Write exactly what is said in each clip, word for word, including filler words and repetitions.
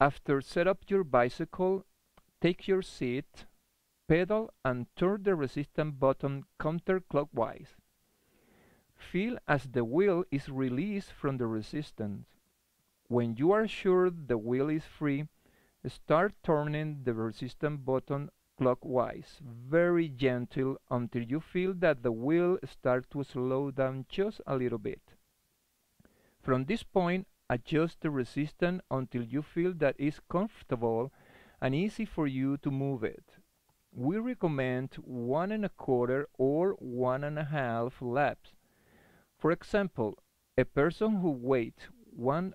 After set up your bicycle, take your seat, pedal and turn the resistance button counterclockwise. Feel as the wheel is released from the resistance. When you are sure the wheel is free, start turning the resistance button clockwise, very gentle, until you feel that the wheel starts to slow down just a little bit. From this point, adjust the resistance until you feel that it's comfortable and easy for you to move it. We recommend one and a quarter or one and a half laps. For example, a person who weighs one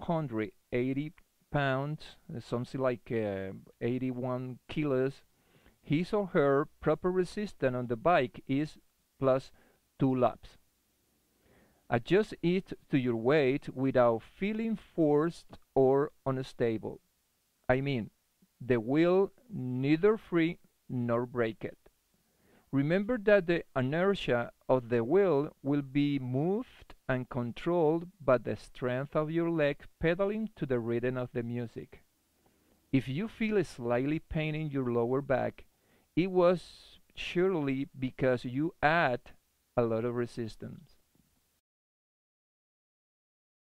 hundred eighty pounds, something like uh, eighty-one kilos, his or her proper resistance on the bike is plus two laps. Adjust it to your weight without feeling forced or unstable. I mean, the wheel neither free nor braked. Remember that the inertia of the wheel will be moved and controlled by the strength of your leg pedaling to the rhythm of the music. If you feel a slightly pain in your lower back, it was surely because you add a lot of resistance.